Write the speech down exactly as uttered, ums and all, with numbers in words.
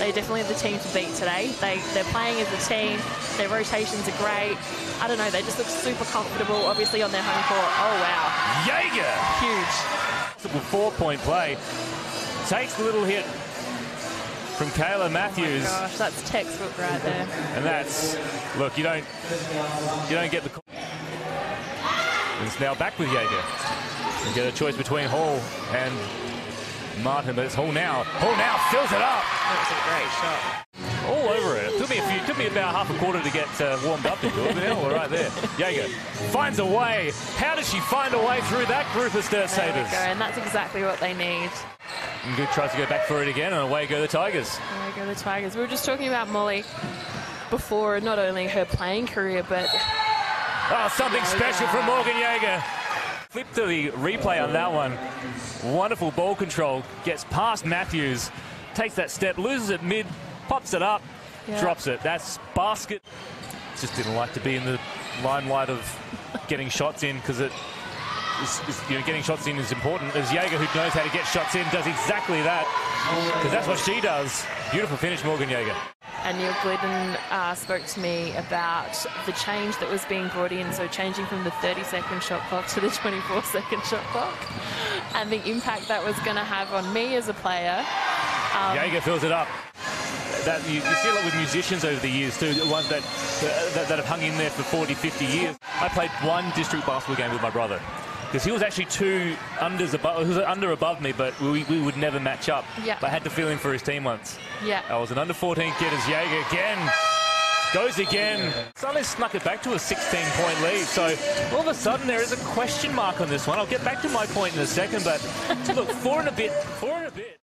They're definitely the team to beat today. They, they're playing as a team. Their rotations are great. I don't know, they just look super comfortable, obviously, on their home court. Oh, wow. Yaeger! Huge. Four-point play. Takes a little hit from Kayla Matthews. Oh, my gosh, that's textbook right there. And that's... Look, you don't... You don't get the... And it's now back with Yaeger. You get a choice between Hall and... Martin, but it's Hall now. Hall now fills it up. That was a great shot. All over it. It took me a few. Took me about half a quarter to get uh, warmed up into it. But now we're right there. Yaeger finds a way. How does she find a way through that group of Stir Savers? And that's exactly what they need. And Good tries to go back for it again, and away go the Tigers. Away go the Tigers. We were just talking about Molly before, not only her playing career, but oh, something Yaeger. special from Morgan Yaeger. Flip to the replay on that one. Wonderful ball control. Gets past Matthews. Takes that step. Loses it mid. Pops it up. Yeah. Drops it. That's basket. Just didn't like to be in the limelight of getting shots in, because it is, is, you know, getting shots in is important. There's Yaeger, who knows how to get shots in, does exactly that, because that's what she does. Beautiful finish, Morgan Yaeger. And Neil Glidden uh, spoke to me about the change that was being brought in, so changing from the thirty second shot clock to the twenty-four second shot clock, and the impact that was going to have on me as a player. Um, Yaeger fills it up. That, you, you see a lot with musicians over the years too, the ones that, uh, that, that have hung in there for forty, fifty years. I played one district basketball game with my brother, because he was actually two unders above, he was under above me, but we, we would never match up. Yeah. But I had to feel him for his team once. Yeah. I was an under fourteen kid as Yaeger again. Goes again. Suddenly snuck it back to a sixteen point lead. So all of a sudden there is a question mark on this one. I'll get back to my point in a second, but look, four and a bit, four and a bit.